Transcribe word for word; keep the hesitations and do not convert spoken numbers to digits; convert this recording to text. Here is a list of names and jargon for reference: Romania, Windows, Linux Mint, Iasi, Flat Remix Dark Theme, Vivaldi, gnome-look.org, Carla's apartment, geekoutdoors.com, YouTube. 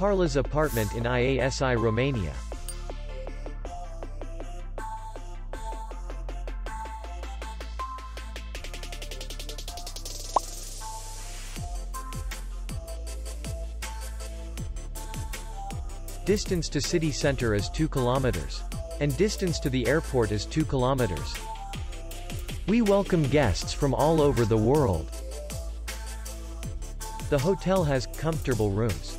Carla's apartment in Iasi, Romania. Distance to city center is two kilometers. And distance to the airport is two kilometers. We welcome guests from all over the world. The hotel has comfortable rooms,